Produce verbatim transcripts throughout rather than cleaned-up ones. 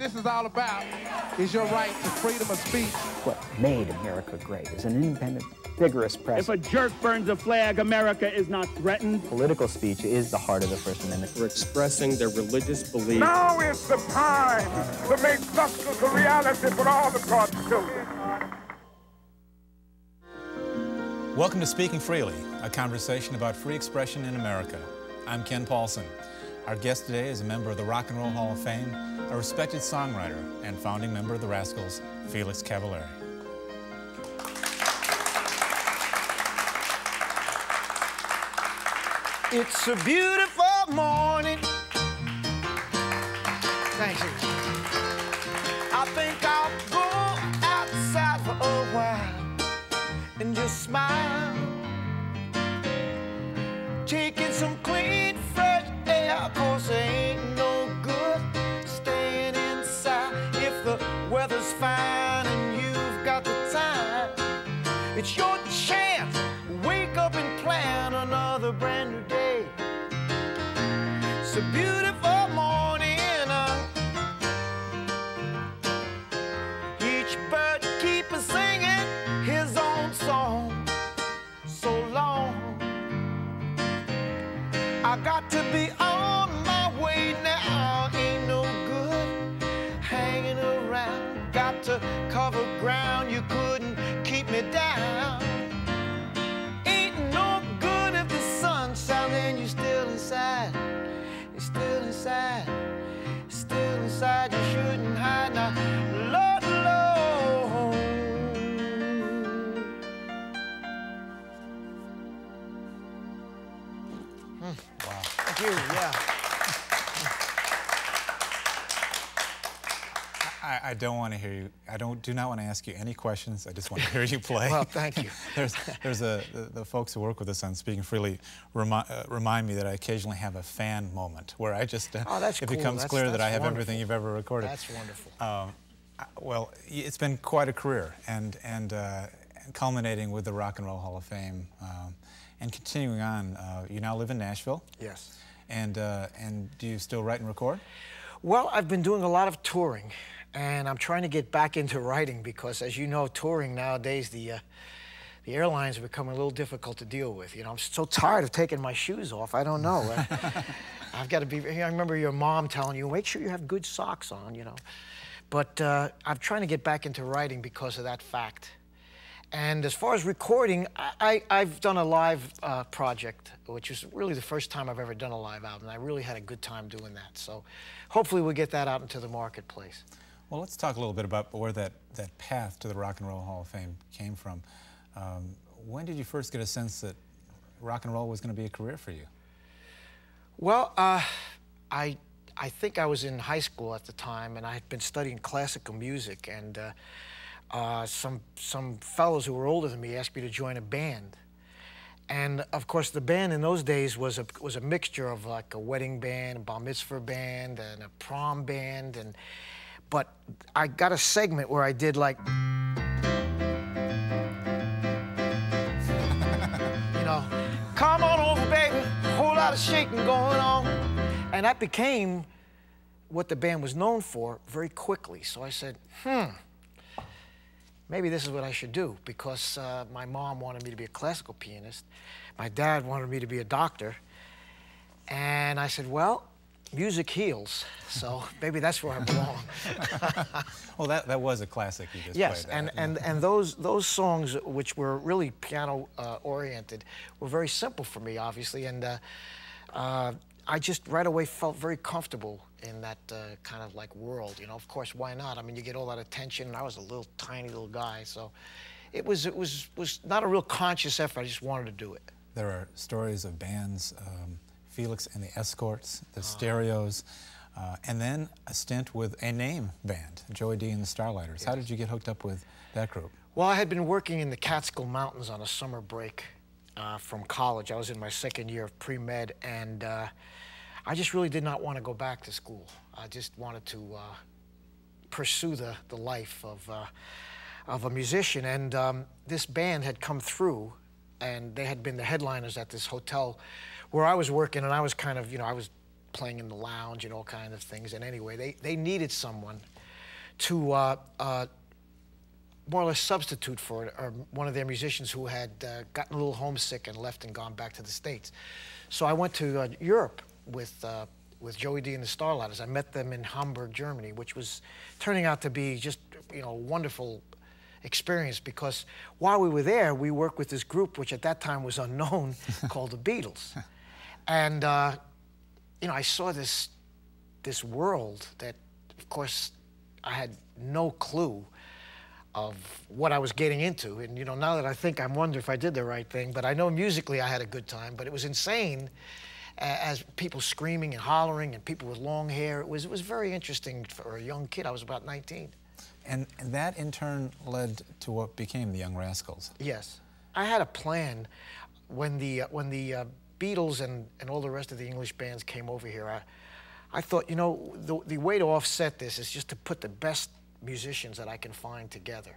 this is all about is your right to freedom of speech. What made America great is an independent, vigorous press. If a jerk burns a flag, America is not threatened. Political speech is the heart of the First Amendment. We're expressing their religious beliefs. Now is the time to make justice a reality for all the God's children. Welcome to Speaking Freely, a conversation about free expression in America. I'm Ken Paulson. Our guest today is a member of the Rock and Roll Hall of Fame, a respected songwriter and founding member of the Rascals, Felix Cavaliere. It's a beautiful morning. Thank you. I think I'll go outside for a while and just smile. Taking some clean, fresh air, 'cause there ain't no good staying inside. If the weather's fine and you've got the time, it's your chance. Wake up and plan another brand new day. It's a beautiful morning. Each bird keeps singing his own song so long. I got to be on my way now. Ain't no good hanging around. Got to cover ground. You couldn't keep me down. And you're still inside, you're still inside, you're still inside, you shouldn't hide now, Lord, Lord. Mm. Wow. Thank you, yeah. I, I don't want to hear you, I don't, do not want to ask you any questions, I just want to hear you play. Well, thank you. There's, there's a, the, the folks who work with us on Speaking Freely remi uh, remind me that I occasionally have a fan moment where I just, uh, oh, that's it cool. becomes that's, clear that's that I have wonderful. everything you've ever recorded. That's wonderful. Um, I, well, it's been quite a career, and, and uh, culminating with the Rock and Roll Hall of Fame, um, and continuing on, uh, you now live in Nashville. Yes. And, uh, and do you still write and record? Well, I've been doing a lot of touring. And I'm trying to get back into writing because, as you know, touring nowadays, the, uh, the airlines are becoming a little difficult to deal with. You know, I'm so tired of taking my shoes off. I don't know. I, I've got to be, I remember your mom telling you, make sure you have good socks on, you know. But uh, I'm trying to get back into writing because of that fact. And as far as recording, I, I, I've done a live uh, project, which is really the first time I've ever done a live album. I really had a good time doing that. So hopefully we'll get that out into the marketplace. Well, let's talk a little bit about where that, that path to the Rock and Roll Hall of Fame came from. Um, when did you first get a sense that rock and roll was going to be a career for you? Well, uh, I, I think I was in high school at the time, and I had been studying classical music, and uh, uh, some, some fellows who were older than me asked me to join a band. And, of course, the band in those days was a, was a mixture of, like, a wedding band, a bar mitzvah band, and a prom band, and... But I got a segment where I did like, you know, come on over, baby, whole lot of shaking going on. And that became what the band was known for very quickly. So I said, hmm, maybe this is what I should do, because uh, my mom wanted me to be a classical pianist. My dad wanted me to be a doctor. And I said, well, music heals, so maybe that's where I belong. Well, that, that was a classic you just yes, played. Yes, and, and, and those, those songs, which were really piano-oriented, uh, were very simple for me, obviously, and uh, uh, I just right away felt very comfortable in that uh, kind of, like, world. You know, of course, why not? I mean, you get all that attention, and I was a little tiny little guy, so it was, it was, was not a real conscious effort. I just wanted to do it. There are stories of bands... Um, Felix and the Escorts, the oh. Stereos, uh, and then a stint with a name band, Joey D and the Starlighters. Yes. How did you get hooked up with that group? Well, I had been working in the Catskill Mountains on a summer break uh, from college. I was in my second year of pre-med, and uh, I just really did not want to go back to school. I just wanted to uh, pursue the, the life of, uh, of a musician, and um, this band had come through, and they had been the headliners at this hotel where I was working, and I was kind of, you know, I was playing in the lounge and all kinds of things. And anyway, they, they needed someone to uh, uh, more or less substitute for it, or one of their musicians who had uh, gotten a little homesick and left and gone back to the States. So I went to uh, Europe with uh, with Joey D and the Starlighters. I met them in Hamburg, Germany, which was turning out to be just, you know, a wonderful experience, because while we were there, we worked with this group which at that time was unknown called the Beatles. And uh, you know, I saw this this world that, of course, I had no clue of what I was getting into. And, you know, now that I think, I wonder if I did the right thing, but I know musically I had a good time, but it was insane, as people screaming and hollering and people with long hair. It was, it was very interesting for a young kid. I was about nineteen. And that, in turn, led to what became the Young Rascals. Yes. I had a plan. When the, uh, when the uh, Beatles and, and all the rest of the English bands came over here, I, I thought, you know, the, the way to offset this is just to put the best musicians that I can find together.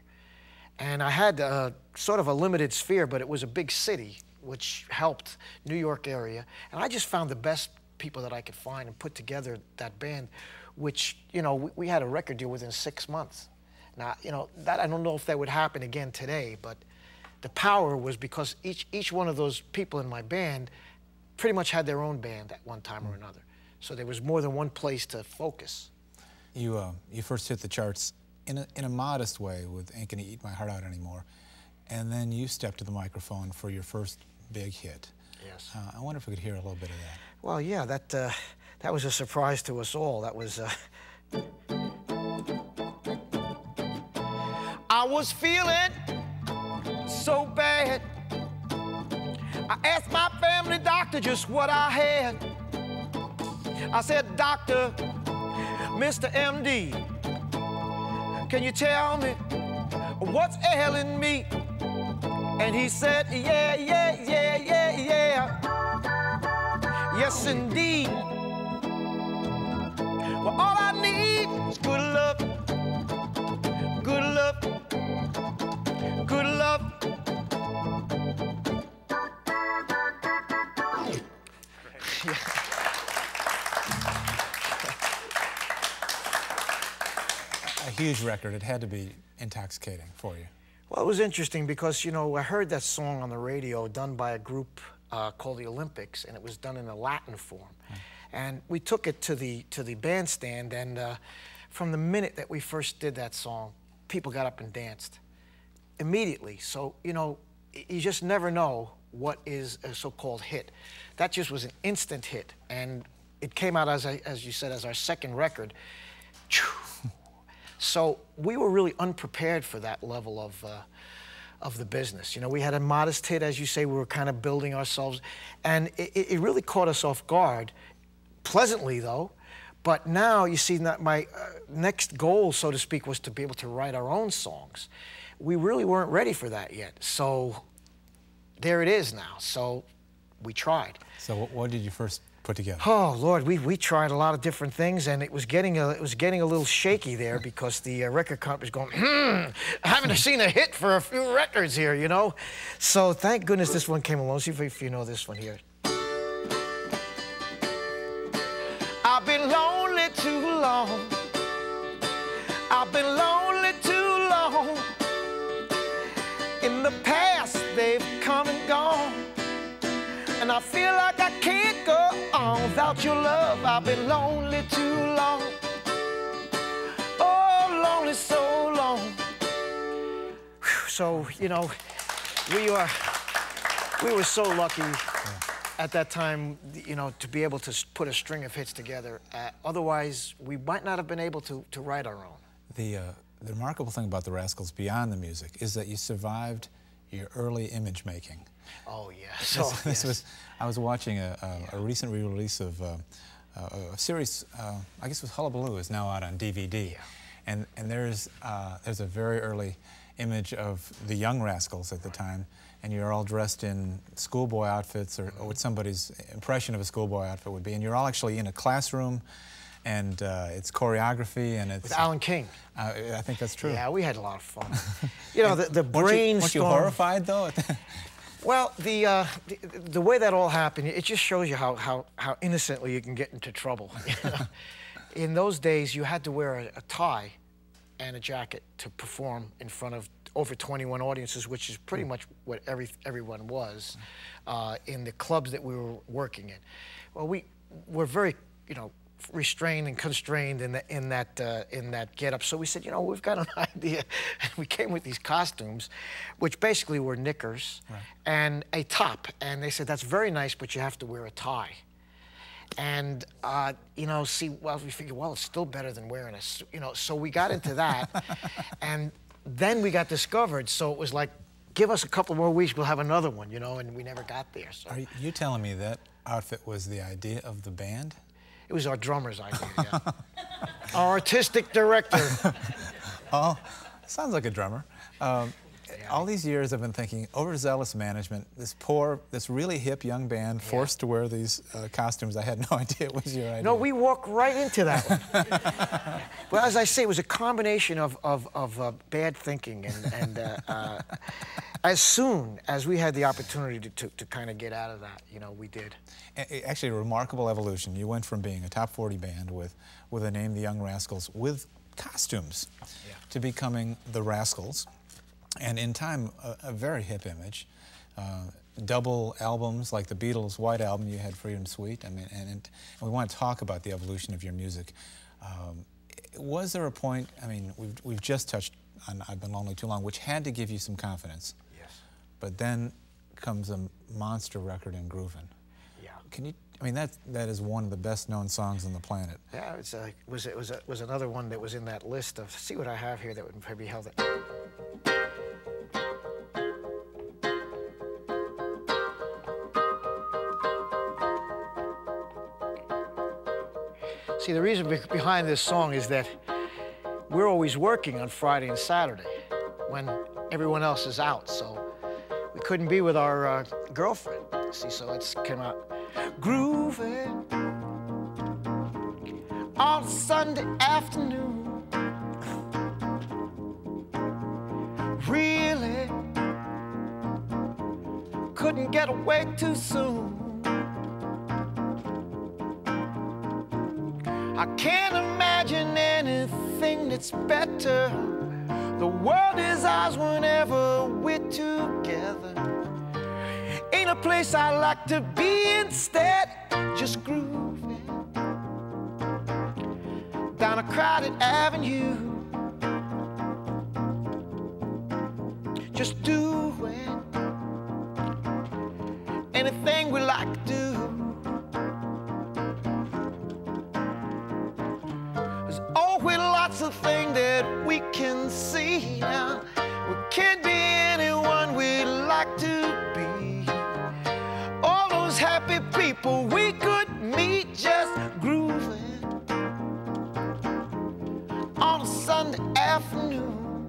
And I had uh, sort of a limited sphere, but it was a big city, which helped, New York area. And I just found the best people that I could find and put together that band, which, you know, we, we had a record deal within six months. Now, you know, that, I don't know if that would happen again today, but the power was because each, each one of those people in my band pretty much had their own band at one time or another. So there was more than one place to focus. You, uh, you first hit the charts in a, in a modest way with Ain't Gonna Eat My Heart Out Anymore, and then you stepped to the microphone for your first big hit. Yes. Uh, I wonder if we could hear a little bit of that. Well, yeah, that, uh, that was a surprise to us all. That was... Uh... I was feeling so bad. I asked my family doctor just what I had. I said, "Doctor, Mister M D, can you tell me what's ailing me?" And he said, "Yeah, yeah, yeah, yeah, yeah. Yes, indeed. Well, all I need is good love, good love, good love." A huge record. It had to be intoxicating for you. Well, it was interesting because, you know, I heard that song on the radio done by a group uh, called the Olympics, and it was done in a Latin form. Mm. And we took it to the, to the bandstand, and uh, from the minute that we first did that song, people got up and danced immediately. So, you know, you just never know what is a so-called hit. That just was an instant hit, and it came out, as, I, as you said, as our second record. So we were really unprepared for that level of, uh, of the business. You know, we had a modest hit, as you say. We were kind of building ourselves, and it, it really caught us off guard, pleasantly though. But now, you see, my uh, next goal, so to speak, was to be able to write our own songs. We really weren't ready for that yet. So there it is now. So we tried. So what did you first put together? Oh Lord, we we tried a lot of different things, and it was getting a it was getting a little shaky there because the uh, record company was going, hmm, I haven't seen a hit for a few records here, you know. So thank goodness this one came along. See if, if you know this one here. I've been lonely too long. I've been lonely too long. In the past they've come and gone, and I feel like I can't go on without your love. I've been lonely too long. Oh, lonely so long. Whew, so, you know, we were, we were so lucky yeah. at that time, you know, to be able to put a string of hits together. Uh, otherwise, we might not have been able to, to write our own. The, uh, the remarkable thing about the Rascals, beyond the music, is that you survived your early image making. Oh yeah. So this, this yes. was. I was watching a, a, yeah. a recent re-release of uh, a, a series. Uh, I guess it was Hullabaloo, is now out on D V D, yeah. and and there's uh, there's a very early image of the Young Rascals at the time, and you're all dressed in schoolboy outfits, or, or what somebody's impression of a schoolboy outfit would be, and you're all actually in a classroom. And uh, it's choreography, and it's... With Alan King. Uh, I think that's true. Yeah, we had a lot of fun. You know, the, the brainstorm... Weren't you horrified, though? Well, the, uh, the, the way that all happened, it just shows you how, how, how innocently you can get into trouble. In those days, you had to wear a, a tie and a jacket to perform in front of over twenty-one audiences, which is pretty much what every everyone was uh, in the clubs that we were working in. Well, we were very, you know, restrained and constrained in the, in that uh, in that getup. So we said, you know, we've got an idea. And we came with these costumes, which basically were knickers right. and a top. And they said, that's very nice, but you have to wear a tie. And, uh, you know, see, well, we figured, well, it's still better than wearing a suit, you know, so we got into that. And then we got discovered, so it was like, give us a couple more weeks, we'll have another one, you know, and we never got there. So. Are you telling me that outfit was the idea of the band? It was our drummer's idea, yeah. Our artistic director. Oh, sounds like a drummer. Um, Yeah. All these years I've been thinking, overzealous management, this poor, this really hip young band forced yeah. to wear these uh, costumes. I had no idea it was your idea. No, we walked right into that one. Well, as I say, it was a combination of, of, of uh, bad thinking. And, and uh, uh, as soon as we had the opportunity to, to, to kind of get out of that, you know, we did. A actually, a remarkable evolution. You went from being a top forty band with, with a name, the Young Rascals, with costumes, yeah. to becoming the Rascals. And in time, a, a very hip image. Uh, double albums like the Beatles' White Album, you had Freedom Suite. I mean, and, and we want to talk about the evolution of your music. Um, was there a point? I mean, we've we've just touched on I've Been Lonely Too Long, which had to give you some confidence. Yes. But then comes a monster record in Groovin'. Yeah. Can you? I mean, that that is one of the best known songs on the planet. Yeah, it's a, was it was a, was another one that was in that list of. See what I have here that would probably help. See, the reason behind this song is that we're always working on Friday and Saturday when everyone else is out, so we couldn't be with our uh, girlfriend. See, so it's came out grooving on Sunday afternoon. Really couldn't get away too soon. I can't imagine anything that's better. The world is ours whenever we're together. Ain't a place I like to be instead. Just grooving down a crowded avenue. Just doing anything we like to do. Of thing that we can see now. We can't be anyone we like to be. All those happy people we could meet just grooving on a Sunday afternoon.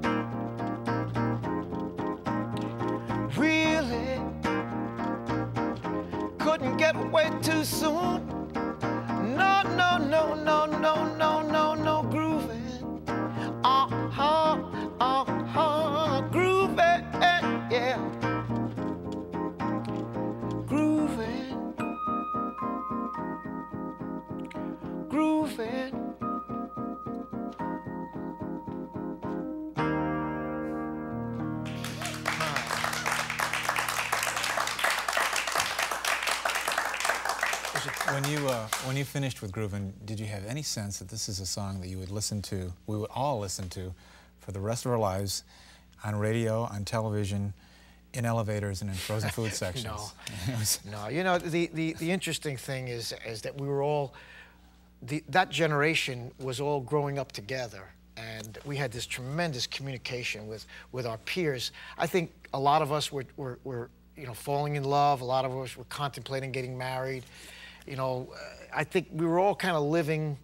Really couldn't get away too soon. No, no, no, no, no, no, no, no, grooving. Uh-huh, uh-huh, grooving, yeah. Grooving, grooving. When you, uh, when you finished with Groovin', did you have any sense that this is a song that you would listen to, we would all listen to, for the rest of our lives, on radio, on television, in elevators, and in frozen food sections? No. No, you know, the, the, the interesting thing is, is that we were all, the, that generation was all growing up together, and we had this tremendous communication with, with our peers. I think a lot of us were, were, were, you know, falling in love, a lot of us were contemplating getting married. You know, uh, I think we were all kind of living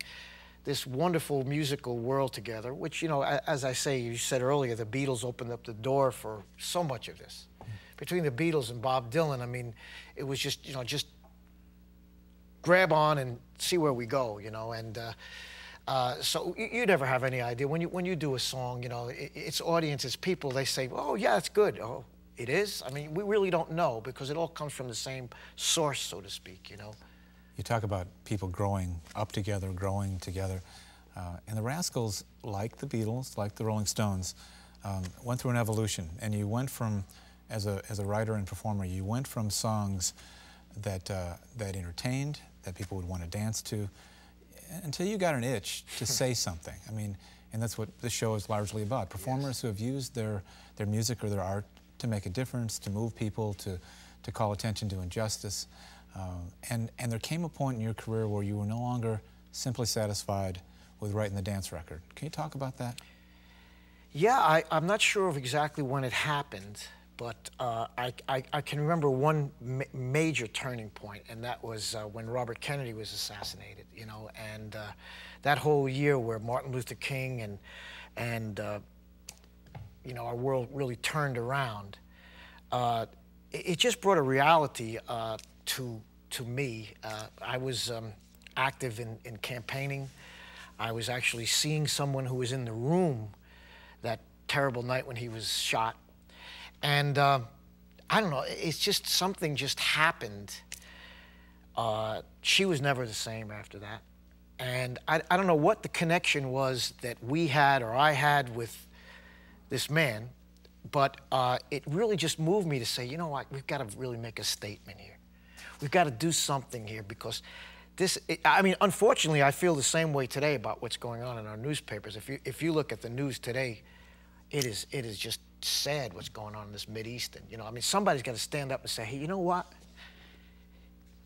this wonderful musical world together, which, you know, as I say, you said earlier, the Beatles opened up the door for so much of this. Mm-hmm. Between the Beatles and Bob Dylan, I mean, it was just, you know, just grab on and see where we go, you know, and uh, uh, so you, you never have any idea. When you, when you do a song, you know, it, it's audience, it's people, they say, oh, yeah, it's good. Oh, it is? I mean, we really don't know because it all comes from the same source, so to speak, you know. You talk about people growing up together, growing together. Uh, and the Rascals, like the Beatles, like the Rolling Stones, um, went through an evolution. And you went from, as a, as a writer and performer, you went from songs that, uh, that entertained, that people would want to dance to, until you got an itch to say something. I mean, and that's what this show is largely about. Performers yes. who have used their, their music or their art to make a difference, to move people, to, to call attention to injustice. Um, and, and there came a point in your career where you were no longer simply satisfied with writing the dance record. Can you talk about that? Yeah, I, I'm not sure of exactly when it happened, but uh, I, I, I can remember one ma major turning point, and that was uh, when Robert Kennedy was assassinated, you know, and uh, that whole year where Martin Luther King and, and uh, you know, our world really turned around. Uh, it, it just brought a reality uh, to, to me. Uh, I was um, active in, in campaigning. I was actually seeing someone who was in the room that terrible night when he was shot. And uh, I don't know, it's just something just happened. Uh, she was never the same after that. And I, I don't know what the connection was that we had or I had with this man, but uh, it really just moved me to say, you know what, we've got to really make a statement here. We've got to do something here because This, it, I mean, unfortunately, I feel the same way today about what's going on in our newspapers. If you if you look at the news today, it is it is just sad what's going on in this Mideastern. You know, I mean, somebody's got to stand up and say, hey, you know what?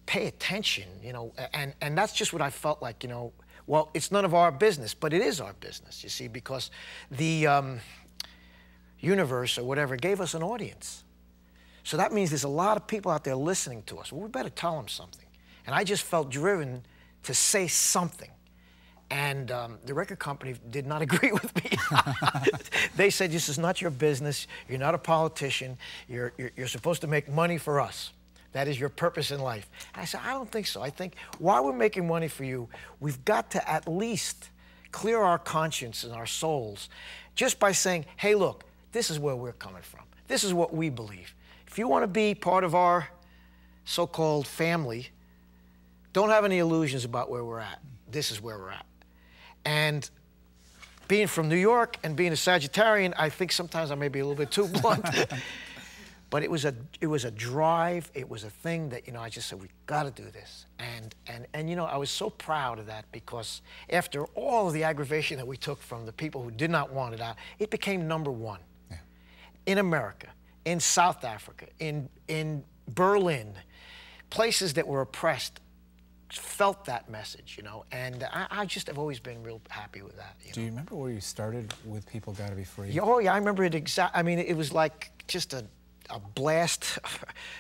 Pay attention. You know, and and that's just what I felt like. You know, well, it's none of our business, but it is our business. You see, because the um, universe or whatever gave us an audience, so that means there's a lot of people out there listening to us. Well, we better tell them something. And I just felt driven to say something. And um, the record company did not agree with me. They said, this is not your business. You're not a politician. You're, you're, you're supposed to make money for us. That is your purpose in life. And I said, I don't think so. I think while we're making money for you, we've got to at least clear our conscience and our souls just by saying, hey, look, this is where we're coming from. This is what we believe. If you want to be part of our so-called family, don't have any illusions about where we're at. This is where we're at. And being from New York and being a Sagittarian, I think sometimes I may be a little bit too blunt. But it was a it was a drive. It was a thing that, you know, I just said, we gotta do this. And and and you know, I was so proud of that because after all of the aggravation that we took from the people who did not want it out, it became number one. Yeah. In America, in South Africa, in in Berlin, places that were oppressed felt that message, you know, and I, I just have always been real happy with that. You Do know? you remember where you started with People Gotta Be Free? Oh, yeah, I remember it exactly. I mean, it was like just a, a blast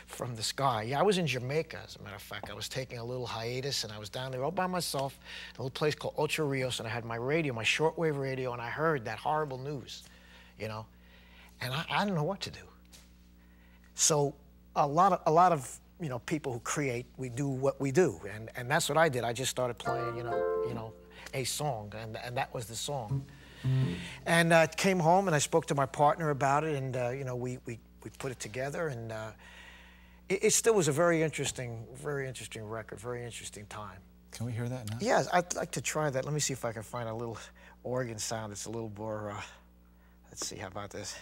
from the sky. Yeah, I was in Jamaica, as a matter of fact. I was taking a little hiatus, and I was down there all by myself, in a little place called Ocho Rios, and I had my radio, my shortwave radio, and I heard that horrible news, you know, and I, I didn't know what to do. So a lot of, a lot of, you know, people who create, we do what we do. And, and that's what I did. I just started playing, you know, you know, a song, and, and that was the song. Mm. And I uh, came home, and I spoke to my partner about it, and, uh, you know, we, we, we put it together, and uh, it, it still was a very interesting, very interesting record, very interesting time. Can we hear that now? Yes, I'd like to try that. Let me see if I can find a little organ sound that's a little more, uh, let's see, how about this?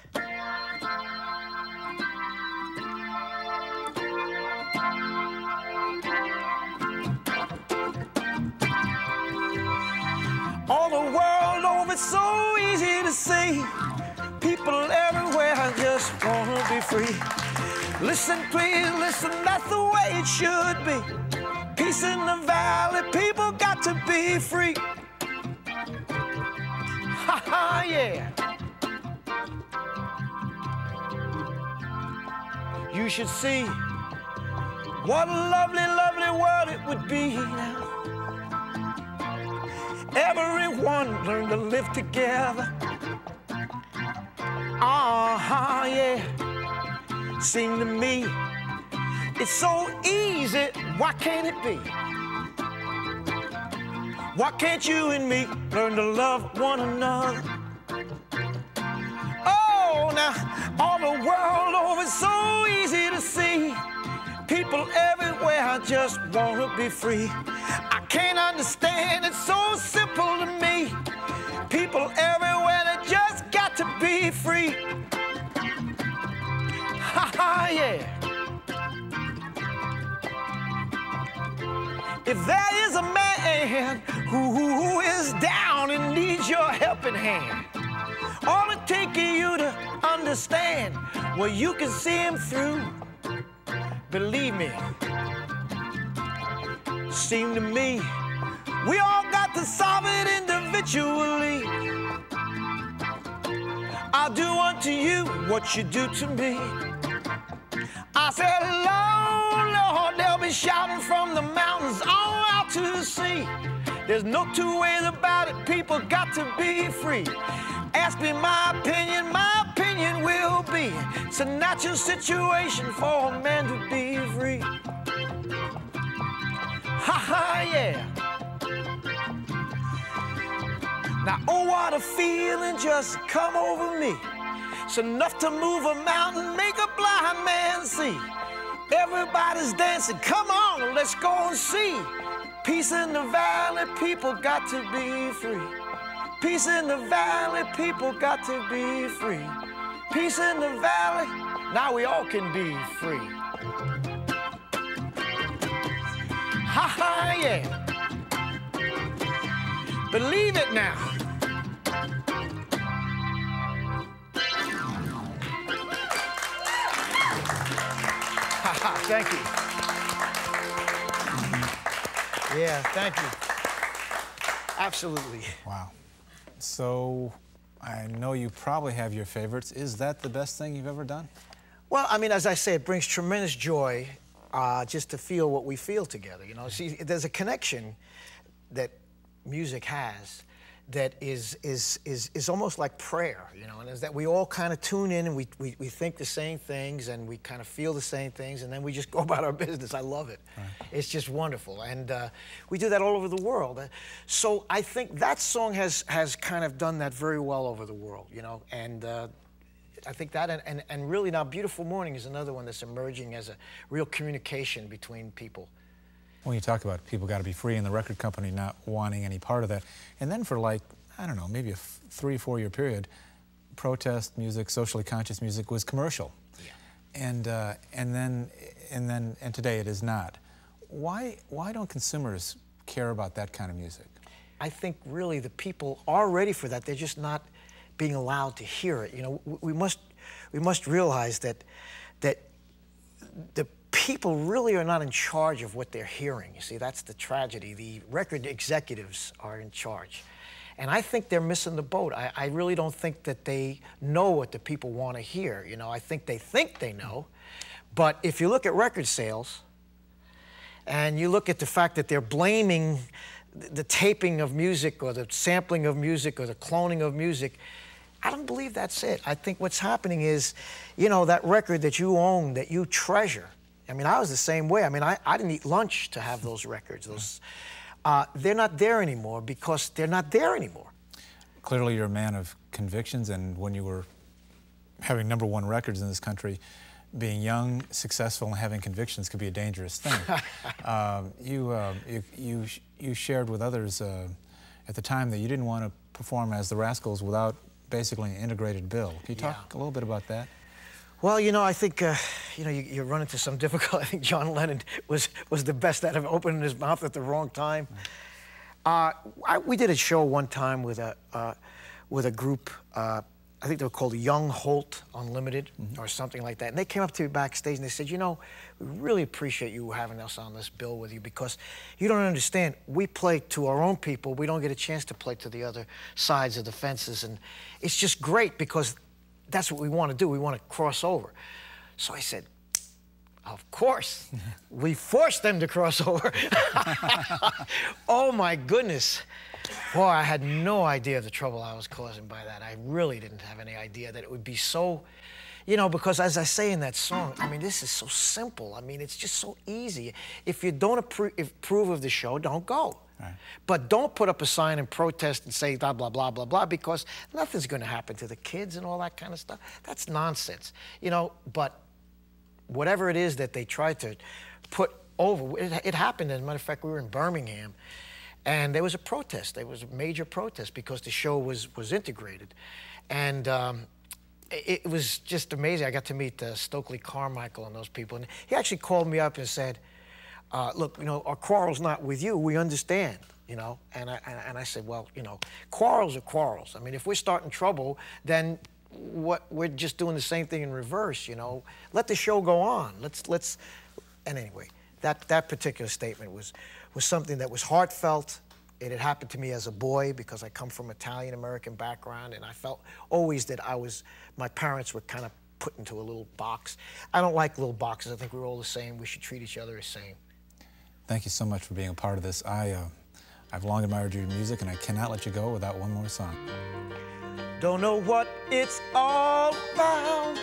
All the world over, it's so easy to see. People everywhere just wanna be free. Listen, please, listen, that's the way it should be. Peace in the valley, people got to be free. Ha ha, yeah. You should see what a lovely, lovely world it would be now. Everyone learn to live together. Uh-huh, yeah. Sing to me. It's so easy. Why can't it be? Why can't you and me learn to love one another? Oh, now, all the world over, it's so easy to see. People everywhere, I just want to be free. I can't understand, it's so simple to me. free. Ha ha, yeah. If there is a man who, who is down and needs your helping hand, all it takes you to understand, well, you can see him through. Believe me, seem to me, we all got to solve it individually. I'll do unto you what you do to me. I said, Lord, Lord, they'll be shouting from the mountains all out to the sea. There's no two ways about it, people got to be free. Ask me my opinion, my opinion will be it's a natural situation for a man to be free. Ha ha, yeah. Now, oh, what a feeling just come over me. It's enough to move a mountain, make a blind man see. Everybody's dancing, come on, let's go and see. Peace in the valley, people got to be free. Peace in the valley, people got to be free. Peace in the valley, now we all can be free. Ha ha, yeah. Believe it now. Ha ha, thank you. Yeah, thank you. Absolutely. Wow. So, I know you probably have your favorites. Is that the best thing you've ever done? Well, I mean, as I say, it brings tremendous joy uh, just to feel what we feel together, you know? See, there's a connection that music has that is, is, is, is almost like prayer, you know? And it's that we all kind of tune in and we, we, we think the same things and we kind of feel the same things and then we just go about our business. I love it. Right. It's just wonderful. And uh, we do that all over the world. So I think that song has, has kind of done that very well over the world, you know? And uh, I think that, and, and, and really now Beautiful Morning is another one that's emerging as a real communication between people. When you talk about people got to be free and the record company not wanting any part of that, and then for like, I don't know, maybe a f three, four-year period, protest music, socially conscious music was commercial. Yeah. And, uh, and, then, and, then, and today it is not. Why, why don't consumers care about that kind of music? I think really the people are ready for that. They're just not being allowed to hear it. You know, we must, we must realize that, that the people really are not in charge of what they're hearing. You see, that's the tragedy. The record executives are in charge. And I think they're missing the boat. I, I really don't think that they know what the people want to hear. You know, I think they think they know. But if you look at record sales and you look at the fact that they're blaming the taping of music or the sampling of music or the cloning of music, I don't believe that's it. I think what's happening is, you know, that record that you own, that you treasure, I mean, I was the same way. I mean, I, I didn't eat lunch to have those records. Those, uh, they're not there anymore because they're not there anymore. Clearly, you're a man of convictions, and when you were having number one records in this country, being young, successful, and having convictions could be a dangerous thing. um, you, uh, you, you, you shared with others uh, at the time that you didn't want to perform as the Rascals without basically an integrated bill. Can you talk yeah. a little bit about that? Well, you know, I think, uh, you know, you, you run into some difficulty. I think John Lennon was, was the best at opening his mouth at the wrong time. Uh, I, we did a show one time with a, uh, with a group, uh, I think they were called Young Holt Unlimited mm-hmm. or something like that. And they came up to me backstage and they said, you know, we really appreciate you having us on this bill with you because you don't understand, we play to our own people. We don't get a chance to play to the other sides of the fences. And it's just great because that's what we want to do. We want to cross over. So I said, of course. We forced them to cross over. Oh, my goodness. Boy, I had no idea the trouble I was causing by that. I really didn't have any idea that it would be so, you know, because as I say in that song, I mean, this is so simple. I mean, it's just so easy. If you don't appro- approve of the show, don't go. Right. But don't put up a sign and protest and say blah, blah, blah, blah, blah, because nothing's going to happen to the kids and all that kind of stuff. That's nonsense, you know, but whatever it is that they try to put over, it, it happened. As a matter of fact, we were in Birmingham, and there was a protest. There was a major protest because the show was, was integrated. And um, it was just amazing. I got to meet uh, Stokely Carmichael and those people. And he actually called me up and said, uh, look, you know, our quarrel's not with you. We understand, you know. And I, and, and I said, well, you know, quarrels are quarrels. I mean, if we're starting trouble, then what, we're just doing the same thing in reverse, you know. Let the show go on. Let's, let's, and anyway, that, that particular statement was, was something that was heartfelt. It had happened to me as a boy because I come from Italian-American background, and I felt always that I was, my parents were kind of put into a little box. I don't like little boxes. I think we're all the same. We should treat each other the same. Thank you so much for being a part of this. I, uh, I've long admired your music, and I cannot let you go without one more song. Don't know what it's all about,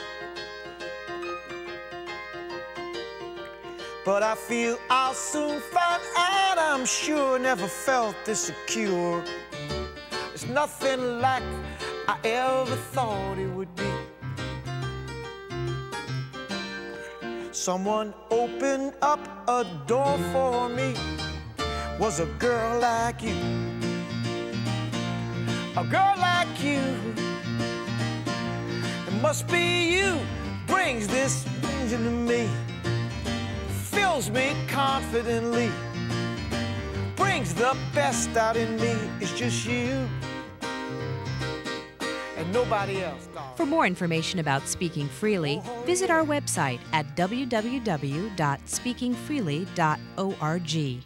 but I feel I'll soon find out. I'm sure never felt this secure. It's nothing like I ever thought it would be. Someone opened up a door for me. Was a girl like you, a girl like you. It must be you brings this vision to me. Fills me confidently, brings the best out in me. It's just you and nobody else. For more information about Speaking Freely, visit our website at w w w dot speaking freely dot org.